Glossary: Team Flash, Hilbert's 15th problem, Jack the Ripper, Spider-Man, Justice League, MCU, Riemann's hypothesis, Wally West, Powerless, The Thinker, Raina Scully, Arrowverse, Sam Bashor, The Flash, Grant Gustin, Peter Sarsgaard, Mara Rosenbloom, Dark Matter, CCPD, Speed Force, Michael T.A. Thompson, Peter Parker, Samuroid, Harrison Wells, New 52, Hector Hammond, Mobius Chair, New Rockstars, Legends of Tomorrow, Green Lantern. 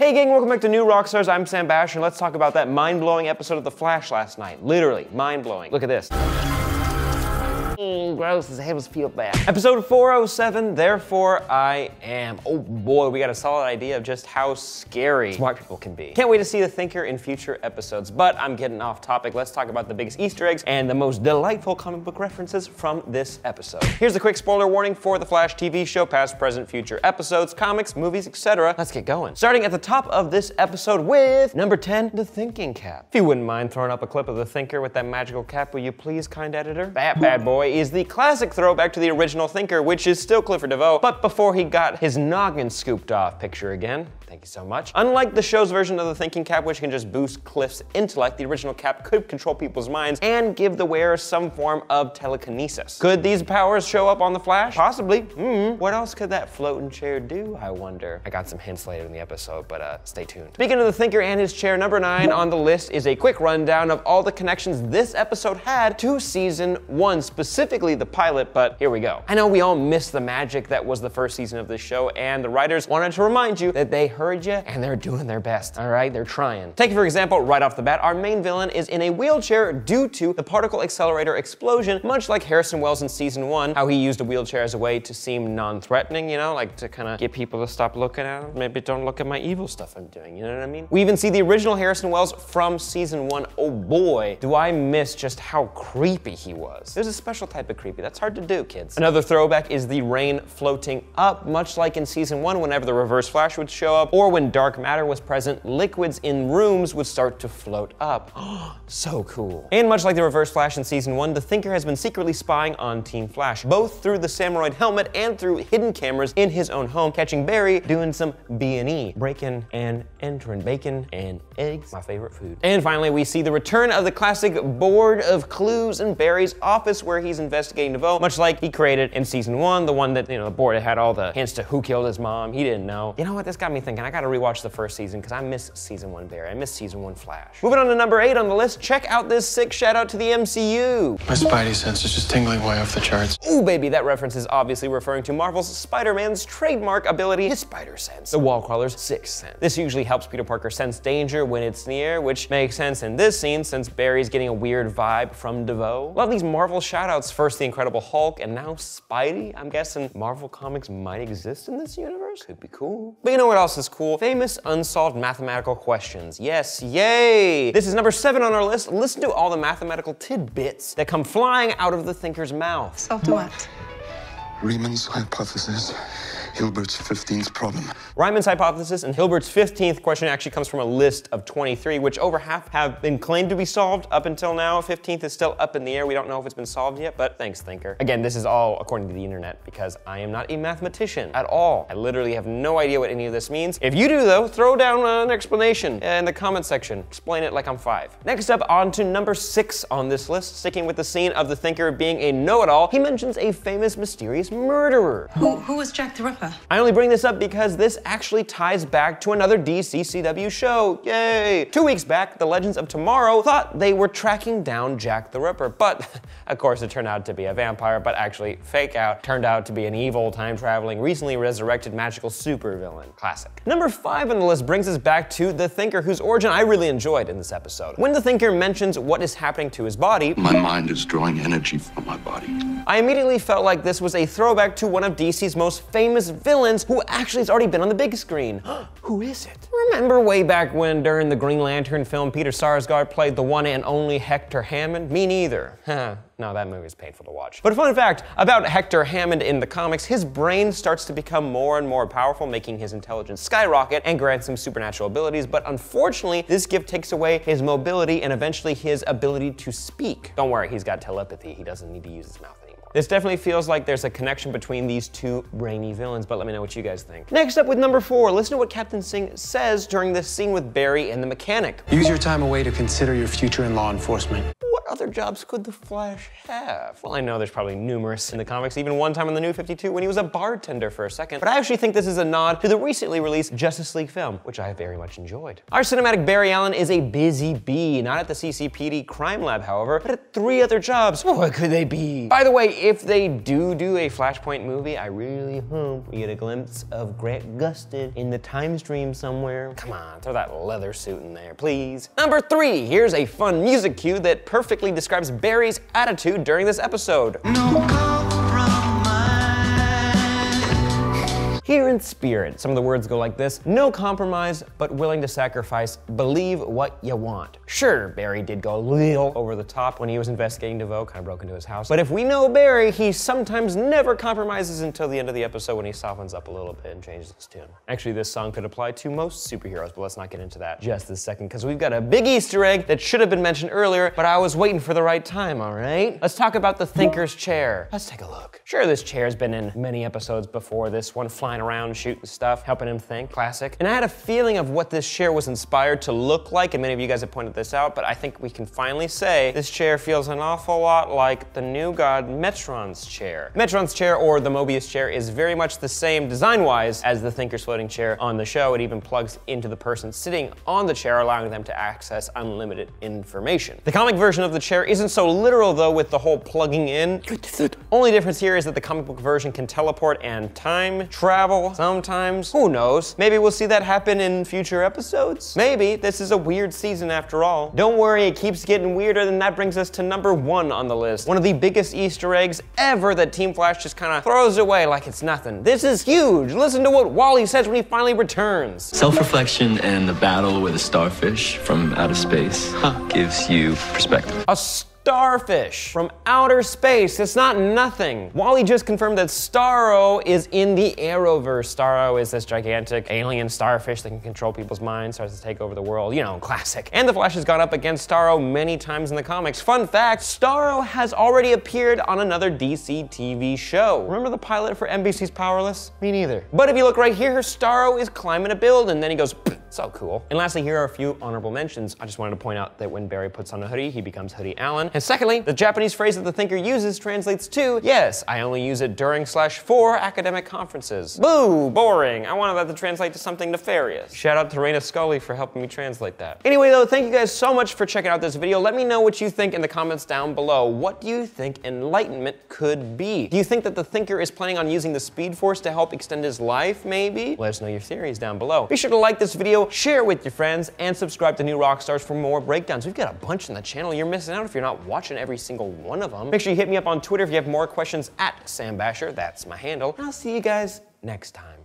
Hey gang, welcome back to New Rockstars. I'm Sam Bashor, and let's talk about that mind-blowing episode of The Flash last night. Literally, mind-blowing. Look at this. Gross, his hands feel bad. Episode 407, Therefore I Am. Oh boy, we got a solid idea of just how scary smart people can be. Can't wait to see The Thinker in future episodes, but I'm getting off topic. Let's talk about the biggest Easter eggs and the most delightful comic book references from this episode. Here's a quick spoiler warning for The Flash TV show, past, present, future episodes, comics, movies, etc. Let's get going. Starting at the top of this episode with number 10, the thinking cap. If you wouldn't mind throwing up a clip of The Thinker with that magical cap, will you please, kind editor? That bad boy is the classic throwback to the original Thinker, which is still Clifford DeVoe, but before he got his noggin scooped off. Picture again. Thank you so much. Unlike the show's version of the thinking cap, which can just boost Cliff's intellect, the original cap could control people's minds and give the wearer some form of telekinesis. Could these powers show up on The Flash? Possibly. What else could that floating chair do, I wonder? I got some hints later in the episode, but stay tuned. Speaking of the Thinker and his chair, number 9 on the list is a quick rundown of all the connections this episode had to season 1, specifically the pilot, but here we go. I know we all miss the magic that was the first season of this show, and the writers wanted to remind you that they heard you and they're doing their best, all right? They're trying. Take for example, right off the bat, our main villain is in a wheelchair due to the particle accelerator explosion, much like Harrison Wells in season 1, how he used a wheelchair as a way to seem non-threatening, you know, like to kind of get people to stop looking at him. Maybe don't look at my evil stuff I'm doing, you know what I mean? We even see the original Harrison Wells from season 1. Oh boy, do I miss just how creepy he was. There's a special type of creepy. That's hard to do, kids. Another throwback is the rain floating up, much like in season 1 whenever the reverse Flash would show up, or when dark matter was present, liquids in rooms would start to float up. So cool. And much like the reverse Flash in season 1, the Thinker has been secretly spying on Team Flash, both through the Samuroid helmet and through hidden cameras in his own home, catching Barry doing some B&E. Breaking and entering. Bacon and eggs, my favorite food. And finally, we see the return of the classic board of clues in Barry's office, where he's investigating DeVoe, much like he created in season 1, the one that, you know, the board that had all the hints to who killed his mom. He didn't know. You know what, this got me thinking. I gotta rewatch the first season because I miss season 1 Barry. I miss season 1 Flash. Moving on to number 8 on the list, check out this sick shout out to the MCU. My spidey sense is just tingling way off the charts. Ooh baby, that reference is obviously referring to Marvel's Spider-Man's trademark ability, his spider sense, the wall crawler's sixth sense. This usually helps Peter Parker sense danger when it's near, which makes sense in this scene since Barry's getting a weird vibe from DeVoe. Love these Marvel shout outs. First the Incredible Hulk and now Spidey. I'm guessing Marvel Comics might exist in this universe. Could be cool. But you know what else is cool? Famous unsolved mathematical questions. Yes, yay! This is number 7 on our list. Listen to all the mathematical tidbits that come flying out of the Thinker's mouth. Solved what? Riemann's hypothesis. Hilbert's 15th problem. Riemann's hypothesis and Hilbert's 15th question actually comes from a list of 23, which over half have been claimed to be solved up until now. 15th is still up in the air. We don't know if it's been solved yet, but thanks, Thinker. Again, this is all according to the internet because I am not a mathematician at all. I literally have no idea what any of this means. If you do though, throw down an explanation in the comment section. Explain it like I'm 5. Next up, on to number 6 on this list. Sticking with the scene of the Thinker being a know-it-all, he mentions a famous mysterious murderer. Who was Jack the Ripper? I only bring this up because this actually ties back to another DCCW show, yay! 2 weeks back, the Legends of Tomorrow thought they were tracking down Jack the Ripper, but of course it turned out to be a vampire, but actually fake out, turned out to be an evil, time-traveling, recently resurrected magical supervillain. Classic. Number 5 on the list brings us back to the Thinker, whose origin I really enjoyed in this episode. When the Thinker mentions what is happening to his body, my mind is drawing energy from my body. I immediately felt like this was a throwback to one of DC's most famous villains who actually has already been on the big screen. Who is it? Remember way back when during the Green Lantern film, Peter Sarsgaard played the one and only Hector Hammond? Me neither. No, that movie is painful to watch. But a fun fact about Hector Hammond in the comics, his brain starts to become more and more powerful, making his intelligence skyrocket and grants him supernatural abilities, but unfortunately, this gift takes away his mobility and eventually his ability to speak. Don't worry, he's got telepathy. He doesn't need to use his mouth anymore. This definitely feels like there's a connection between these two brainy villains, but let me know what you guys think. Next up with number 4, listen to what Captain Singh says during this scene with Barry and the mechanic. Use your time away to consider your future in law enforcement. What other jobs could the Flash have? Well, I know there's probably numerous in the comics, even one time in the New 52 when he was a bartender for a second, but I actually think this is a nod to the recently released Justice League film, which I very much enjoyed. Our cinematic Barry Allen is a busy bee, not at the CCPD crime lab, however, but at 3 other jobs. What could they be? By the way, if they do a Flashpoint movie, I really hope we get a glimpse of Grant Gustin in the time stream somewhere. Come on, throw that leather suit in there, please. Number 3, here's a fun music cue that perfectly describes Barry's attitude during this episode. Here in spirit, some of the words go like this: no compromise, but willing to sacrifice, believe what you want. Sure, Barry did go a little over the top when he was investigating DeVoe, kind of broke into his house. But if we know Barry, he sometimes never compromises until the end of the episode when he softens up a little bit and changes his tune. Actually, this song could apply to most superheroes, but let's not get into that just this second, because we've got a big Easter egg that should have been mentioned earlier, but I was waiting for the right time, all right? Let's talk about the Thinker's chair. Let's take a look. Sure, this chair's been in many episodes before this one, flying around, shooting stuff, helping him think, classic. And I had a feeling of what this chair was inspired to look like, and many of you guys have pointed this out, but I think we can finally say this chair feels an awful lot like the new god Metron's chair. Metron's chair, or the Mobius chair, is very much the same design-wise as the Thinker's floating chair on the show. It even plugs into the person sitting on the chair, allowing them to access unlimited information. The comic version of the chair isn't so literal though, with the whole plugging in. Only difference here is that the comic book version can teleport and time travel. Sometimes, who knows? Maybe we'll see that happen in future episodes. Maybe this is a weird season after all. Don't worry, it keeps getting weirder, and that brings us to number 1 on the list. One of the biggest Easter eggs ever that Team Flash just kind of throws away like it's nothing. This is huge. Listen to what Wally says when he finally returns. Self-reflection and the battle with a starfish from outer space gives you perspective. Starfish from outer space, it's not nothing. Wally just confirmed that Starro is in the Arrowverse. Starro is this gigantic alien starfish that can control people's minds, starts to take over the world, you know, classic. And the Flash has gone up against Starro many times in the comics. Fun fact, Starro has already appeared on another DC TV show. Remember the pilot for NBC's Powerless? Me neither. But if you look right here, Starro is climbing a build and then he goes, so cool. And lastly, here are a few honorable mentions. I just wanted to point out that when Barry puts on a hoodie, he becomes Hoodie Allen. And secondly, the Japanese phrase that the Thinker uses translates to, yes, I only use it during /for academic conferences. Boo, boring. I wanted that to translate to something nefarious. Shout out to Raina Scully for helping me translate that. Anyway though, thank you guys so much for checking out this video. Let me know what you think in the comments down below. What do you think enlightenment could be? Do you think that the Thinker is planning on using the Speed Force to help extend his life, maybe? Let us know your theories down below. Be sure to like this video, share it with your friends, and subscribe to New Rockstars for more breakdowns. We've got a bunch on the channel. You're missing out if you're not watching every single one of them. Make sure you hit me up on Twitter if you have more questions, @SamBashor, that's my handle. And I'll see you guys next time.